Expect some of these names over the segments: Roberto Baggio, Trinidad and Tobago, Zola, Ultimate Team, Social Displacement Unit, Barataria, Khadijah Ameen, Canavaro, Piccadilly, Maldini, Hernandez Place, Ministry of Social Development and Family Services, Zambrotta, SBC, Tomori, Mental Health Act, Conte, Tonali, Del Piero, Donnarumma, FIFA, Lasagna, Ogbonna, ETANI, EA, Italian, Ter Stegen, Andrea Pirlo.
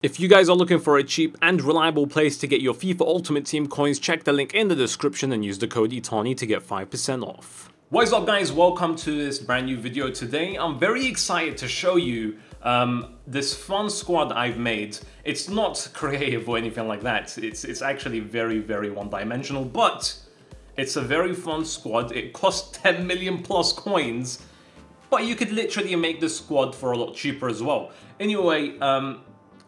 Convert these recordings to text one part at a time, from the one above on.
If you guys are looking for a cheap and reliable place to get your FIFA Ultimate Team coins, check the link in the description and use the code ETANI to get 5% off. What's up guys, welcome to this brand new video today. I'm very excited to show you this fun squad I've made. It's not creative or anything like that. It's actually very, very one-dimensional, but it's a very fun squad. It costs 10 million plus coins, but you could literally make this squad for a lot cheaper as well. Anyway,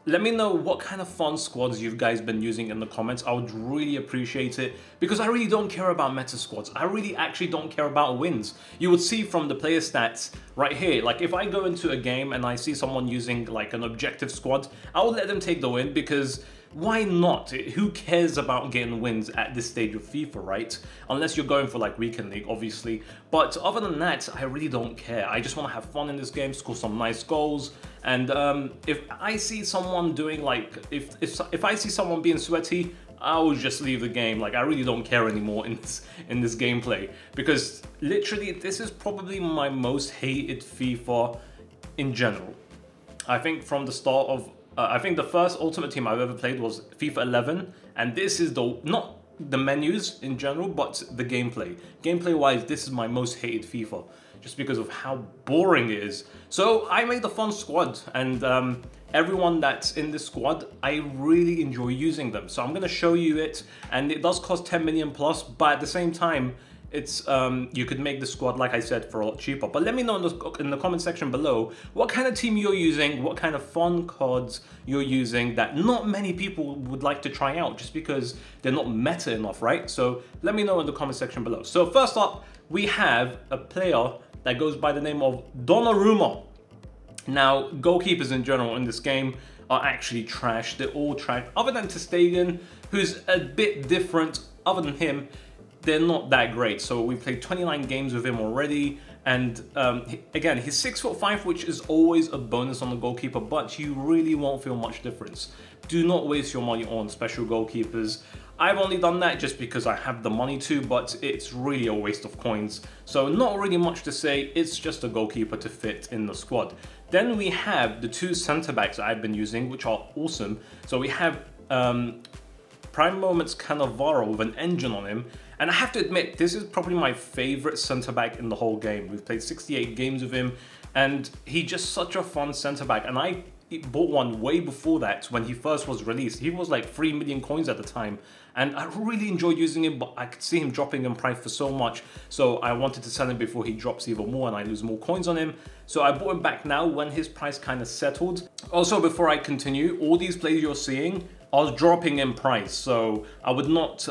let me know what kind of fun squads you guys been using in the comments. I would really appreciate it, because I really don't care about meta squads. I really actually don't care about wins. You would see from the player stats right here, like if I go into a game and I see someone using like an objective squad, I would let them take the win, because why not? Who cares about getting wins at this stage of FIFA, right? Unless you're going for like weekend league, obviously. But other than that, I really don't care. I just want to have fun in this game, score some nice goals. And if I see someone doing like, if I see someone being sweaty, I will just leave the game. Like I really don't care anymore in this gameplay, because literally this is probably my most hated FIFA in general. I think from the start of I think the first Ultimate Team I've ever played was FIFA 11, and this is the, not the menus in general, but the gameplay. Gameplay-wise, this is my most hated FIFA, just because of how boring it is. So I made a fun squad, and everyone that's in this squad, I really enjoy using them. So I'm going to show you it, and it does cost 10 million plus, but at the same time, it's you could make the squad, like I said, for a lot cheaper. But let me know in the comment section below what kind of team you're using, what kind of fun cards you're using that not many people would like to try out just because they're not meta enough, right? So let me know in the comment section below. So first up, we have a player that goes by the name of Donnarumma. Now, goalkeepers in general in this game are actually trash. They're all trash, other than Ter Stegen, who's a bit different. Other than him, they're not that great. So we played 29 games with him already, and again, he's 6'5", which is always a bonus on the goalkeeper, but you really won't feel much difference. Do not waste your money on special goalkeepers. I've only done that just because I have the money to, but it's really a waste of coins. So not really much to say, it's just a goalkeeper to fit in the squad. Then we have the two centre-backs that I've been using, which are awesome. So we have Prime Moment's Canavaro with an engine on him, and I have to admit, this is probably my favorite centre-back in the whole game. We've played 68 games with him, and he's just such a fun centre-back, and I bought one way before that when he first was released. He was like 3 million coins at the time, and I really enjoyed using him, but I could see him dropping in price for so much, so I wanted to sell him before he drops even more and I lose more coins on him. So I bought him back now when his price kind of settled. Also, before I continue, all these plays you're seeing, I was dropping in price, so I would not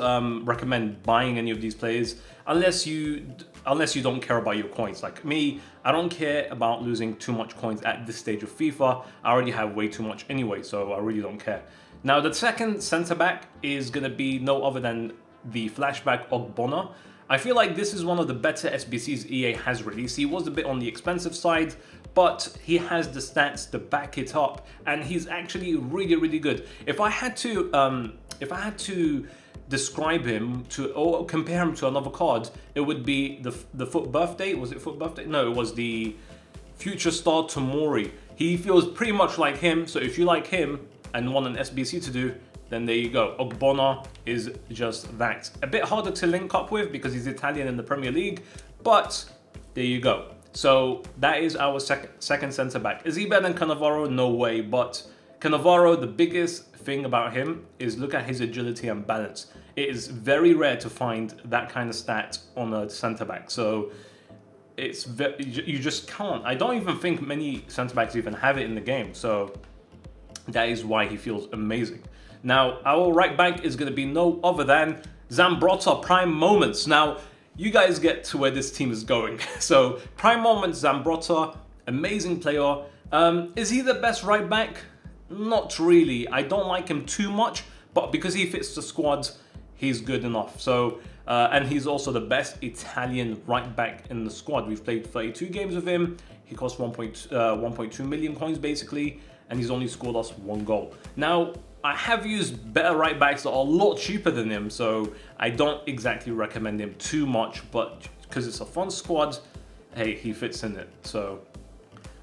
recommend buying any of these players unless you don't care about your coins. Like me, I don't care about losing too much coins at this stage of FIFA. I already have way too much anyway, so I really don't care. Now the second centre-back is going to be no other than the flashback Ogbonna. I feel like this is one of the better SBCs EA has released. He was a bit on the expensive side, but he has the stats to back it up, and he's actually really good. If I had to if I had to describe him to or compare him to another card, it would be the Foot Birthday. Was it Foot Birthday? No, it was the Future Star Tomori. He feels pretty much like him, so if you like him and want an SBC to do, then there you go. Ogbonna is just that. A bit harder to link up with because he's Italian in the Premier League, but there you go. So that is our second centre-back. Is he better than Cannavaro? No way, but Cannavaro, the biggest thing about him is look at his agility and balance. It is very rare to find that kind of stat on a centre-back, so it's you just can't. I don't even think many centre-backs even have it in the game, so that is why he feels amazing. Now, our right back is going to be no other than Zambrotta, Prime Moments. Now, you guys get to where this team is going. So, Prime Moments, Zambrotta, amazing player. Is he the best right back? Not really. I don't like him too much, but because he fits the squad, he's good enough. So, and he's also the best Italian right back in the squad. We've played 32 games with him. He costs 1.2 million coins, basically, and he's only scored us one goal. Now, I have used better right backs that are a lot cheaper than him, so I don't exactly recommend him too much, but because it's a fun squad, hey, he fits in it. So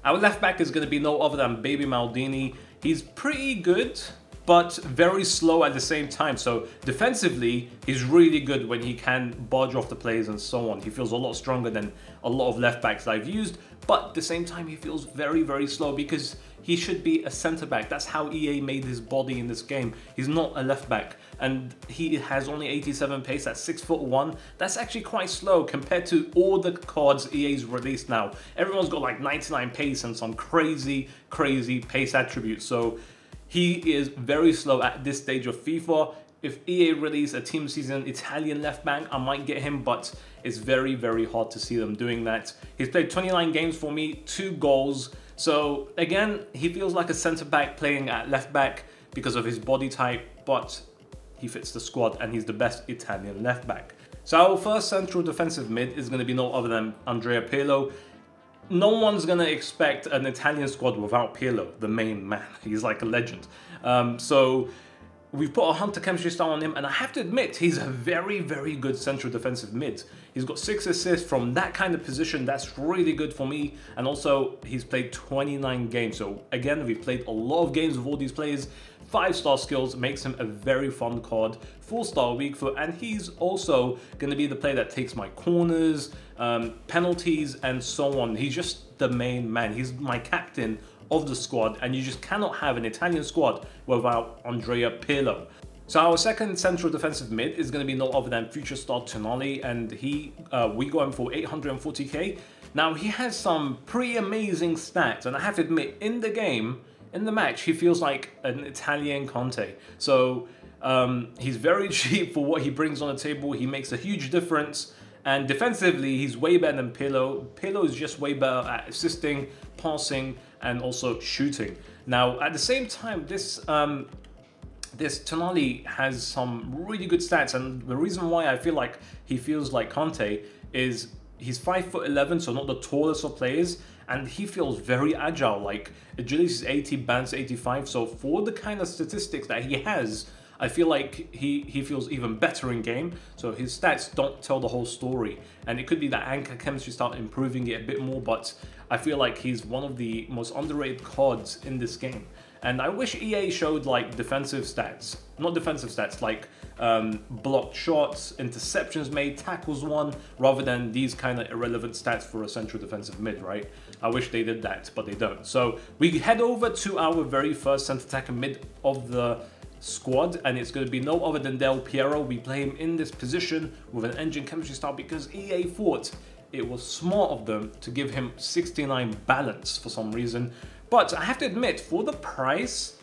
our left back is going to be no other than baby Maldini. He's pretty good, but very slow at the same time. So defensively, he's really good when he can barge off the players and so on. He feels a lot stronger than a lot of left backs that I've used, but at the same time, he feels very, very slow because he should be a centre back. That's how EA made his body in this game. He's not a left back, and he has only 87 pace at 6'1". That's actually quite slow compared to all the cards EA's released now. Everyone's got like 99 pace and some crazy, crazy pace attributes. So he is very slow at this stage of FIFA. If EA release a team season Italian left back, I might get him, but it's very, very hard to see them doing that. He's played 29 games for me, 2 goals. So again, he feels like a centre back playing at left back because of his body type, but he fits the squad and he's the best Italian left back. So our first central defensive mid is going to be no other than Andrea Pirlo. No one's going to expect an Italian squad without Pirlo, the main man. He's like a legend. So we've put a hunter chemistry style on him, and I have to admit, he's a very, very good central defensive mid. He's got 6 assists from that kind of position. That's really good for me. And also, he's played 29 games. So again, we've played a lot of games with all these players. 5-star skills makes him a very fun card. 4-star weak foot, and he's also going to be the player that takes my corners, penalties, and so on. He's just the main man. He's my captain of the squad, and you just cannot have an Italian squad without Andrea Pirlo. So our second central defensive mid is going to be no other than future star Tonali, and we got him for 840k. Now he has some pretty amazing stats, and I have to admit, in the game, in the match, he feels like an Italian Conte. So he's very cheap for what he brings on the table. He makes a huge difference. And defensively, he's way better than Pirlo. Pirlo is just way better at assisting, passing, and also shooting. Now, at the same time, this Tonali has some really good stats. And the reason why I feel like he feels like Conte is he's 5'11", so not the tallest of players. And he feels very agile, like agility is 80, bounce 85. So for the kind of statistics that he has, I feel like he feels even better in game. So his stats don't tell the whole story. And it could be that anchor chemistry start improving it a bit more, but I feel like he's one of the most underrated cards in this game. And I wish EA showed like defensive stats, not defensive stats, like blocked shots, interceptions made, tackles won, rather than these kind of irrelevant stats for a central defensive mid, right? I wish they did that, but they don't. So we head over to our very first centre attacker mid of the squad, and it's going to be no other than Del Piero. We play him in this position with an engine chemistry style because EA thought it was smart of them to give him 69 balance for some reason. But I have to admit, for the price,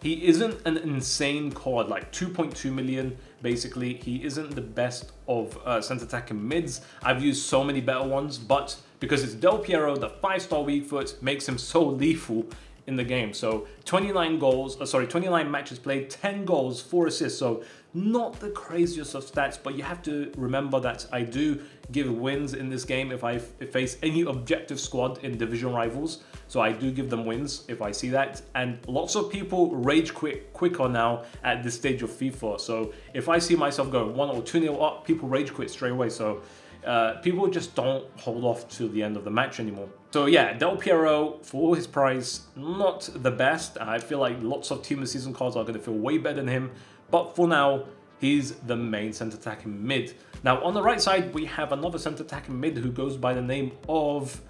he isn't an insane card, like 2.2 million, basically. He isn't the best of centre attack and mids. I've used so many better ones, but because it's Del Piero, the 5-star weak foot makes him so lethal in the game. So 29 matches played, 10 goals, 4 assists. So not the craziest of stats, but you have to remember that I do give wins in this game if I face any objective squad in division rivals. So I do give them wins if I see that. And lots of people rage quit quicker now at this stage of FIFA. So if I see myself going 1 or 2-0 up, people rage quit straight away. So people just don't hold off to the end of the match anymore. So yeah, Del Piero, for his price, not the best. I feel like lots of team of the season cards are going to feel way better than him. But for now, he's the main centre attacking mid. Now on the right side, we have another centre attacking mid who goes by the name of...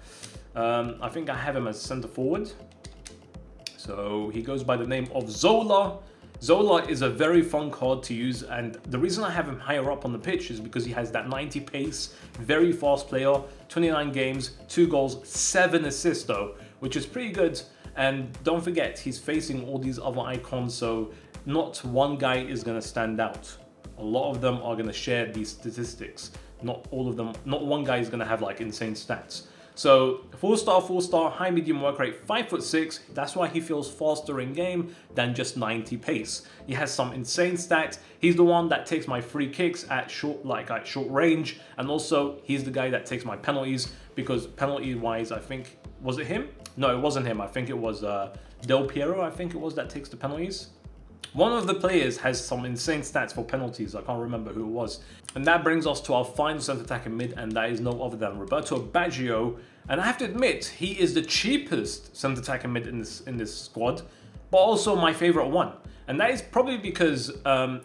I think I have him as centre forward. So he goes by the name of Zola. Zola is a very fun card to use, and the reason I have him higher up on the pitch is because he has that 90 pace, very fast player, 29 games, 2 goals, 7 assists though, which is pretty good. And don't forget, he's facing all these other icons, so not one guy is going to stand out. A lot of them are going to share these statistics. Not all of them, not one guy is going to have like insane stats. So 4-star, high medium work rate, 5'6". That's why he feels faster in game than just 90 pace. He has some insane stats. He's the one that takes my free kicks at short range, and also he's the guy that takes my penalties because penalty wise, I think, was it him? No, it wasn't him. I think it was Del Piero. I think it was that takes the penalties. One of the players has some insane stats for penalties. I can't remember who it was. And that brings us to our final centre attacking mid, and that is no other than Roberto Baggio. And I have to admit, he is the cheapest centre attacking mid in this squad. but also my favorite one. And that is probably because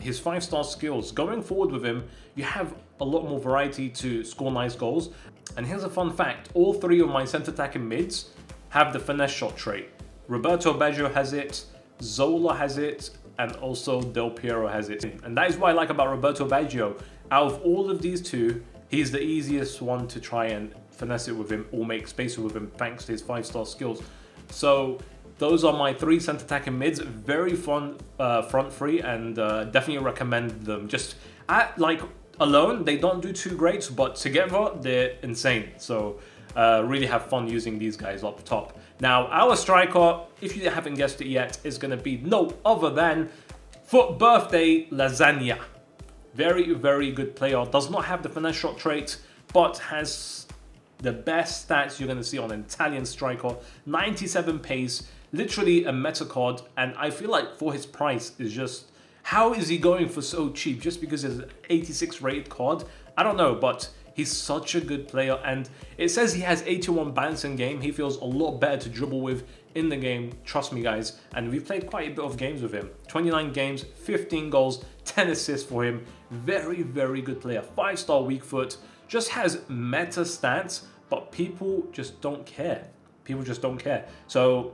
his five-star skills. Going forward with him, you have a lot more variety to score nice goals. And here's a fun fact, all three of my centre-attacking mids have the finesse shot trait. Roberto Baggio has it, Zola has it, and also Del Piero has it. And that is what I like about Roberto Baggio. Out of all of these two, he's the easiest one to try and finesse it with him or make space with him thanks to his five-star skills. So those are my three centre attacking mids. Very fun front three, and definitely recommend them. Just alone, they don't do too great, but together they're insane. So really have fun using these guys up top. Now our striker, if you haven't guessed it yet, is going to be no other than for birthday Lasagna. Very, very good player. Does not have the finesse shot trait, but has the best stats you're going to see on an Italian striker. 97 pace, literally a metacard, and I feel like for his price is just, how is he going for so cheap just because it's an 86 rated card? I don't know, but he's such a good player, and it says he has 81 balance in game. He feels a lot better to dribble with in the game, trust me guys, and we've played quite a bit of games with him. 29 games, 15 goals, 10 assists for him. Very, very good player. 5-star weak foot, just has meta stats, but people just don't care. People just don't care. So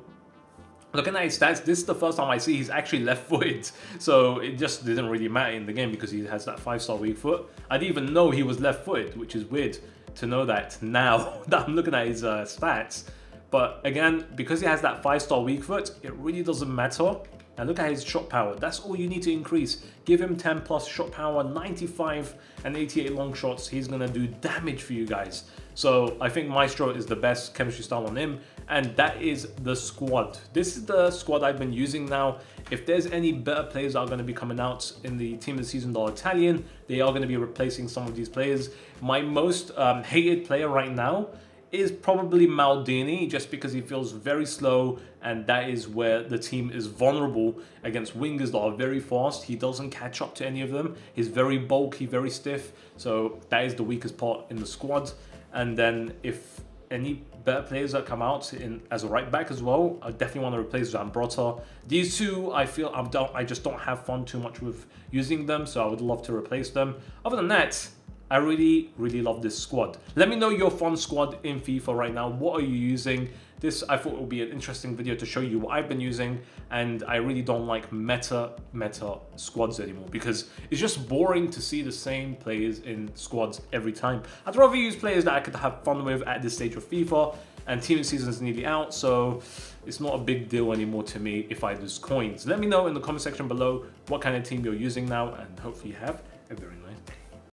looking at his stats, this is the first time I see he's actually left-footed. So it just didn't really matter in the game because he has that 5-star weak foot. I didn't even know he was left-footed, which is weird to know that now that I'm looking at his stats. But again, because he has that 5-star weak foot, it really doesn't matter. And look at his shot power. That's all you need to increase. Give him 10 plus shot power, 95 and 88 long shots. He's going to do damage for you guys. So I think Maestro is the best chemistry style on him. And that is the squad. This is the squad I've been using now. If there's any better players that are going to be coming out in the Team of the Season that are Italian, they are going to be replacing some of these players. My most hated player right now is probably Maldini, just because he feels very slow, and that is where the team is vulnerable against wingers that are very fast. He doesn't catch up to any of them. He's very bulky, very stiff, so that is the weakest part in the squad. And then if any better players that come out in as a right back as well, I definitely want to replace Zambrotta. These two, I feel I just don't have fun too much with using them, so I would love to replace them. Other than that, I really, really love this squad. Let me know your fun squad in FIFA right now. What are you using? This, I thought, would be an interesting video to show you what I've been using. And I really don't like meta squads anymore because it's just boring to see the same players in squads every time. I'd rather use players that I could have fun with at this stage of FIFA, and Team of the Season is nearly out, so it's not a big deal anymore to me if I lose coins. Let me know in the comment section below what kind of team you're using now, and hopefully you have a very nice day.